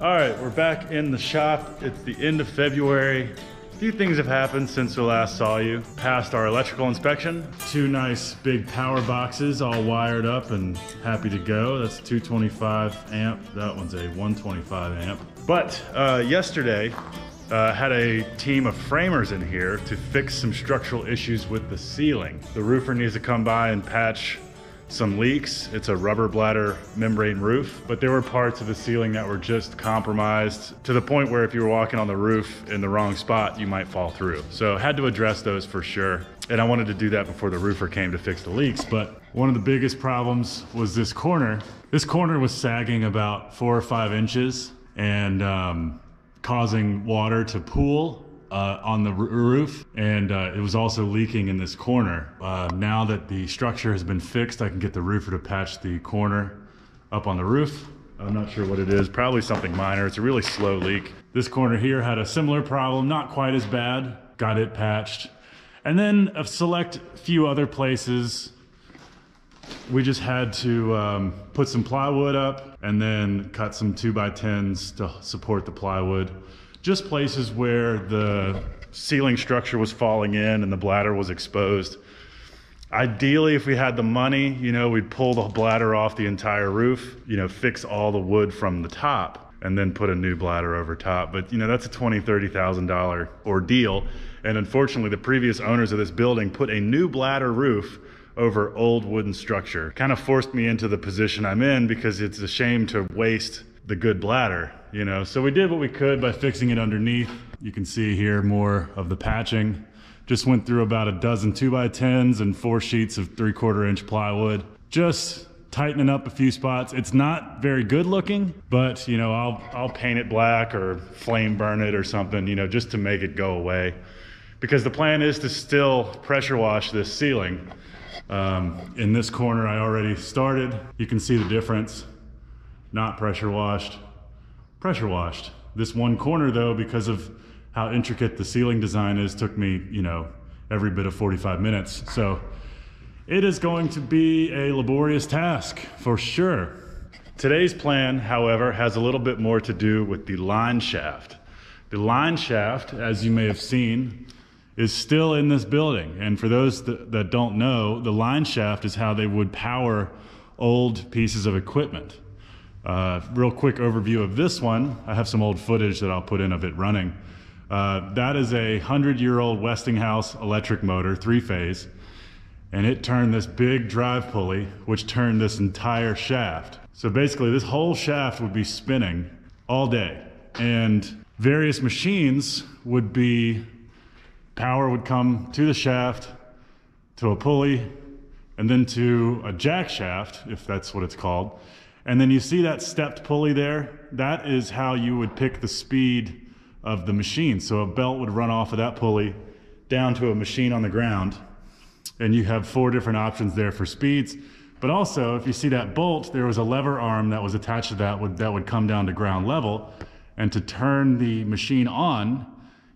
All right, we're back in the shop. It's the end of February. A few things have happened since we last saw you. Passed our electrical inspection. Two nice big power boxes all wired up and happy to go. That's 225 amp. That one's a 125 amp. But yesterday, had a team of framers in here to fix some structural issues with the ceiling. The roofer needs to come by and patch some leaks. It's a rubber bladder membrane roof, but there were parts of the ceiling that were just compromised to the point where if you were walking on the roof in the wrong spot, you might fall through. So had to address those for sure. And I wanted to do that before the roofer came to fix the leaks. But one of the biggest problems was this corner. This corner was sagging about 4 or 5 inches and causing water to pool on the roof, and it was also leaking in this corner. Now that the structure has been fixed, I can get the roofer to patch the corner up on the roof. I'm not sure what it is, probably something minor. It's a really slow leak. This corner here had a similar problem, not quite as bad. Got it patched. And then a select few other places, we just had to put some plywood up and then cut some 2x10s to support the plywood. Just places where the ceiling structure was falling in and the bladder was exposed. Ideally, if we had the money, you know, we'd pull the bladder off the entire roof, you know, fix all the wood from the top and then put a new bladder over top. But, you know, that's a $20,000, $30,000 ordeal. And unfortunately, the previous owners of this building put a new bladder roof over old wooden structure. Kind of forced me into the position I'm in because it's a shame to waste the good bladder, you know. So we did what we could by fixing it underneath. You can see here more of the patching. Just went through about a dozen 2x10s and 4 sheets of 3/4 inch plywood. Just tightening up a few spots. It's not very good looking, but you know, I'll paint it black or flame burn it or something, you know, just to make it go away. Because the plan is to still pressure wash this ceiling. In this corner I already started. You can see the difference. Not pressure washed, pressure washed. This one corner though, because of how intricate the ceiling design is, took me, you know, every bit of 45 minutes. So it is going to be a laborious task for sure. Today's plan, however, has a little bit more to do with the line shaft. The line shaft, as you may have seen, is still in this building. And for those that don't know, the line shaft is how they would power old pieces of equipment. Real quick overview of this one. I have some old footage that I'll put in of it running. That is a 100-year-old Westinghouse electric motor, 3-phase, and it turned this big drive pulley, which turned this entire shaft. So basically this whole shaft would be spinning all day, and various machines would be, power would come to the shaft, to a pulley, and then to a jack shaft, if that's what it's called. And then you see that stepped pulley there? That is how you would pick the speed of the machine. So a belt would run off of that pulley down to a machine on the ground. And you have 4 different options there for speeds. But also, if you see that bolt, there was a lever arm that was attached to that would come down to ground level. And to turn the machine on,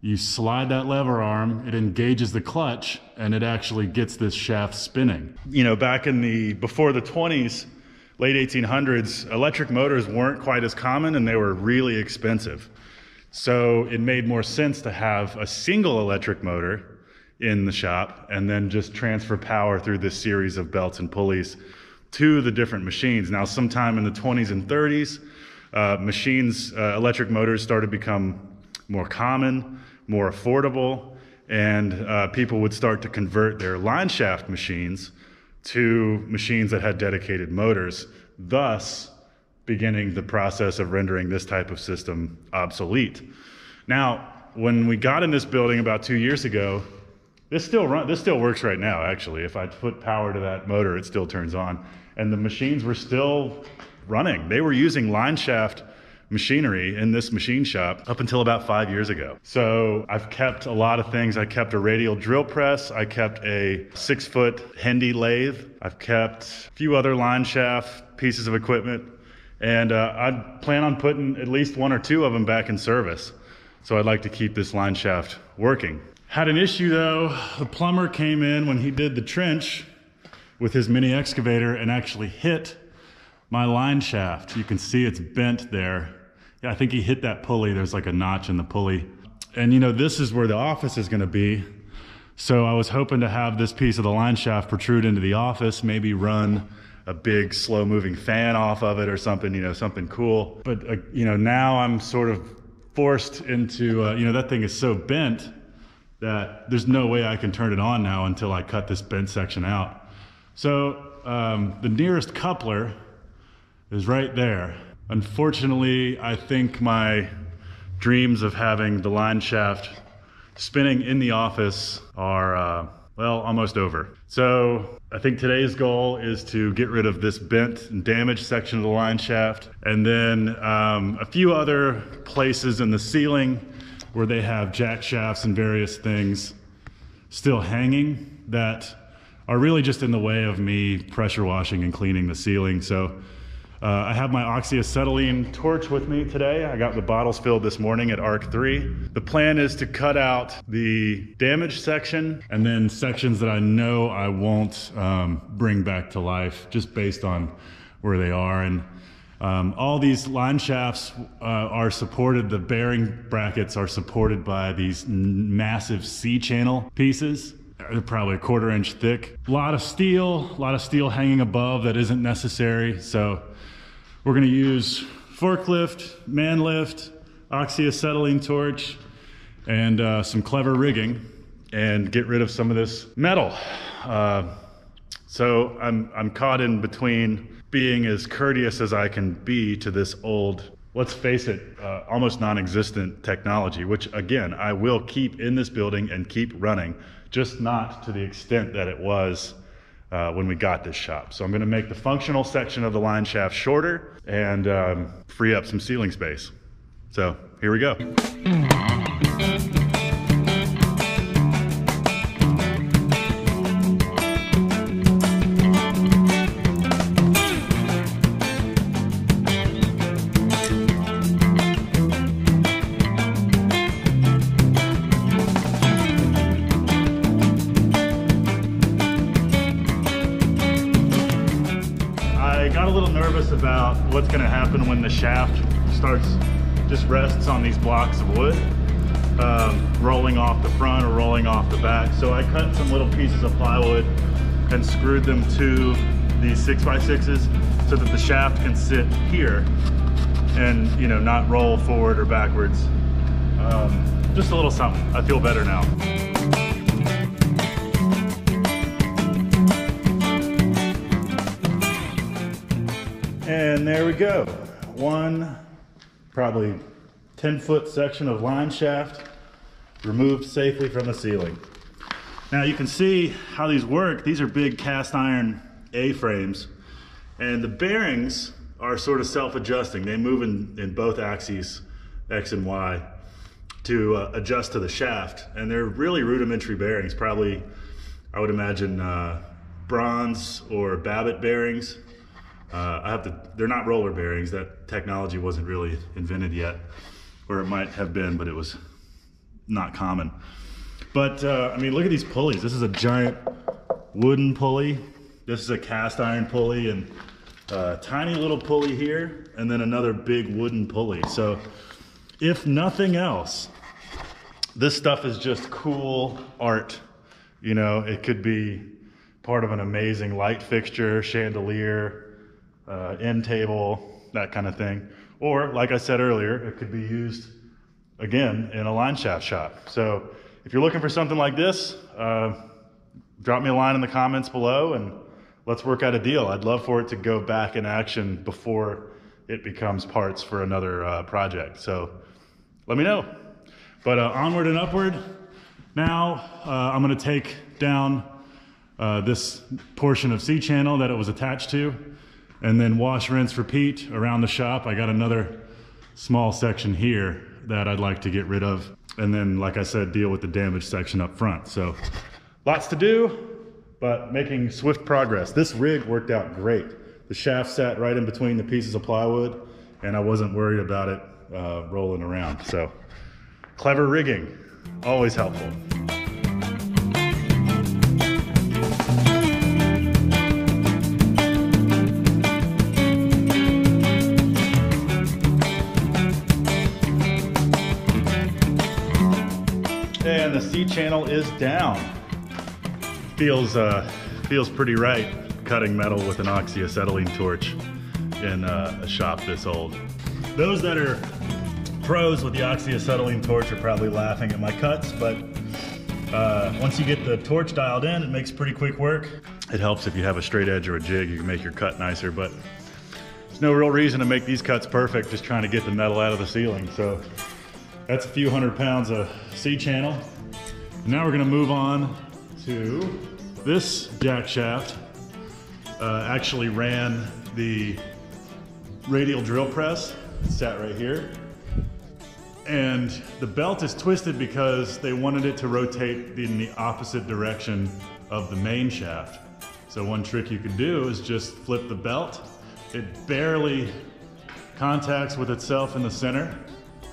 you slide that lever arm, it engages the clutch, and it actually gets this shaft spinning. You know, back in the, before the 20s, late 1800s, electric motors weren't quite as common and they were really expensive. So it made more sense to have a single electric motor in the shop and then just transfer power through this series of belts and pulleys to the different machines. Now, sometime in the 20s and 30s, electric motors started to become more common, more affordable, and people would start to convert their line shaft machines to machines that had dedicated motors, thus beginning the process of rendering this type of system obsolete. Now, when we got in this building about 2 years ago, this still works right now, actually. If I put power to that motor, it still turns on. And the machines were still running. They were using line shaft machinery in this machine shop up until about 5 years ago. So I've kept a lot of things. I kept a radial drill press. I kept a 6-foot Hendy lathe. I've kept a few other line shaft pieces of equipment. And I plan on putting at least 1 or 2 of them back in service. So I'd like to keep this line shaft working. Had an issue though. The plumber came in when he did the trench with his mini excavator and actually hit my line shaft. You can see it's bent there. I think he hit that pulley. There's like a notch in the pulley. And you know, this is where the office is gonna be. So I was hoping to have this piece of the line shaft protrude into the office, maybe run a big slow moving fan off of it or something, you know, something cool. But you know, now I'm sort of forced into, you know, that thing is so bent that there's no way I can turn it on now until I cut this bent section out. So the nearest coupler is right there. Unfortunately, I think my dreams of having the line shaft spinning in the office are, well, almost over. So I think today's goal is to get rid of this bent and damaged section of the line shaft, and then a few other places in the ceiling where they have jack shafts and various things still hanging that are really just in the way of me pressure washing and cleaning the ceiling. So I have my oxyacetylene torch with me today. I got the bottles filled this morning at Arc 3. The plan is to cut out the damaged section and then sections that I know I won't bring back to life just based on where they are. And all these line shafts are supported, the bearing brackets are supported by these massive C-channel pieces. They're probably a 1/4 inch thick. A lot of steel hanging above that isn't necessary. So we're gonna use forklift, man lift, oxyacetylene torch, and some clever rigging and get rid of some of this metal. So I'm caught in between being as courteous as I can be to this old, let's face it, almost non-existent technology, which again, I will keep in this building and keep running, just not to the extent that it was when we got this shop. So I'm gonna make the functional section of the line shaft shorter and free up some ceiling space. So here we go. About what's going to happen when the shaft rests on these blocks of wood, rolling off the front or rolling off the back. So I cut some little pieces of plywood and screwed them to these 6x6s so that the shaft can sit here and, you know, not roll forward or backwards. Just a little something. I feel better now. And there we go. One probably 10-foot section of line shaft removed safely from the ceiling. Now you can see how these work. These are big cast iron A-frames, and the bearings are sort of self-adjusting. They move in both axes, X and Y, to adjust to the shaft. And they're really rudimentary bearings, probably, I would imagine, bronze or Babbitt bearings. They're not roller bearings. That technology wasn't really invented yet, or it might have been, but it was not common. But I mean, look at these pulleys. This is a giant wooden pulley. This is a cast iron pulley, and a tiny little pulley here, and then another big wooden pulley. So if nothing else, this stuff is just cool art. You know, it could be part of an amazing light fixture, chandelier, end table, that kind of thing. Or like I said earlier, it could be used again in a line shaft shop. So if you're looking for something like this, drop me a line in the comments below and let's work out a deal. I'd love for it to go back in action before it becomes parts for another project. So let me know. But onward and upward. Now I'm gonna take down this portion of C-channel that it was attached to, and then wash, rinse, repeat around the shop. I got another small section here that I'd like to get rid of. And then, like I said, deal with the damaged section up front. So lots to do, but making swift progress. This rig worked out great. The shaft sat right in between the pieces of plywood, and I wasn't worried about it rolling around. So clever rigging, always helpful. channel is down. Feels pretty right cutting metal with an oxyacetylene torch in a shop this old. Those that are pros with the oxyacetylene torch are probably laughing at my cuts, but once you get the torch dialed in, it makes pretty quick work. It helps if you have a straight edge or a jig, you can make your cut nicer, but there's no real reason to make these cuts perfect, just trying to get the metal out of the ceiling. So that's a few hundred pounds of C-channel. Now we're gonna move on to this jack shaft. Actually ran the radial drill press, it sat right here. And the belt is twisted because they wanted it to rotate in the opposite direction of the main shaft. So one trick you can do is just flip the belt. It barely contacts with itself in the center,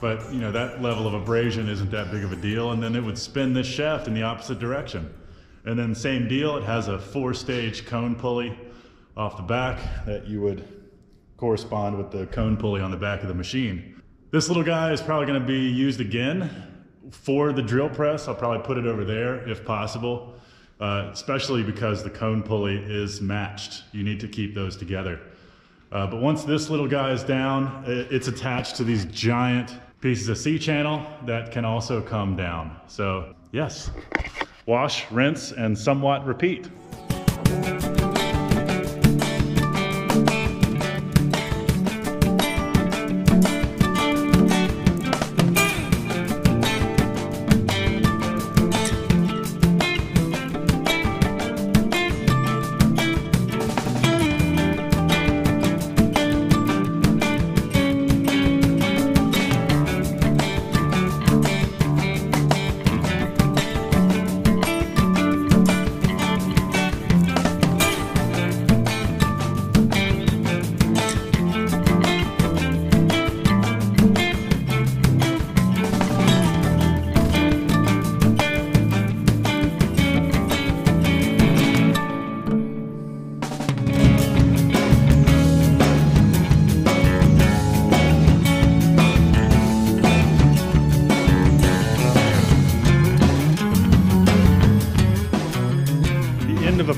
but you know, that level of abrasion isn't that big of a deal. And then it would spin this shaft in the opposite direction. And then same deal, it has a 4-stage cone pulley off the back that you would correspond with the cone pulley on the back of the machine. This little guy is probably gonna be used again for the drill press. I'll probably put it over there if possible, especially because the cone pulley is matched. You need to keep those together. But once this little guy is down, it's attached to these giant pieces of C-channel that can also come down. So yes, wash, rinse, and somewhat repeat.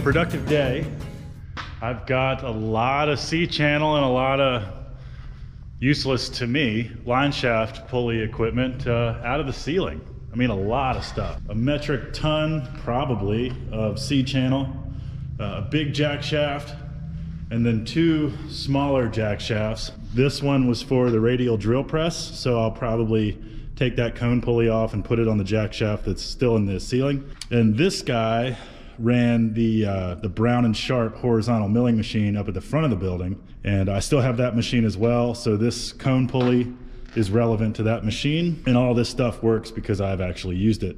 Productive day. I've got a lot of C-channel and a lot of useless to me line shaft pulley equipment out of the ceiling. I mean, a lot of stuff. A metric ton probably of C-channel, a big jack shaft, and then two smaller jack shafts. This one was for the radial drill press, so I'll probably take that cone pulley off and put it on the jack shaft that's still in the ceiling. And this guy ran the Brown and Sharp horizontal milling machine up at the front of the building, and I still have that machine as well, so this cone pulley is relevant to that machine, and all this stuff works because I've actually used it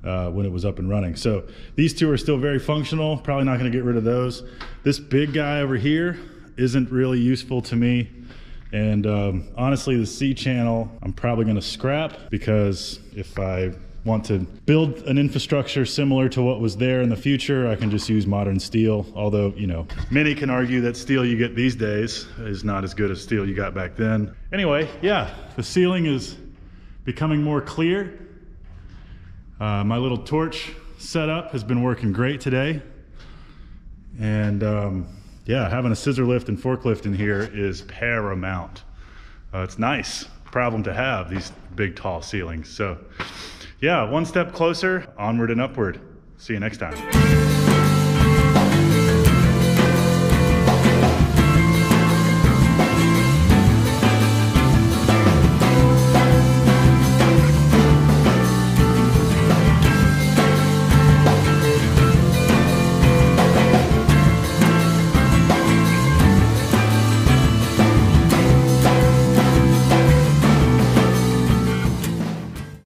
when it was up and running. So these two are still very functional, probably not going to get rid of those. This big guy over here isn't really useful to me, and honestly the C-channel I'm probably going to scrap, because if I want to build an infrastructure similar to what was there in the future, I can just use modern steel. Although, you know, many can argue that steel you get these days is not as good as steel you got back then. Anyway, yeah, the ceiling is becoming more clear. My little torch setup has been working great today. And yeah, having a scissor lift and forklift in here is paramount. It's nice problem to have, these big tall ceilings. So yeah, one step closer, onward and upward. See you next time.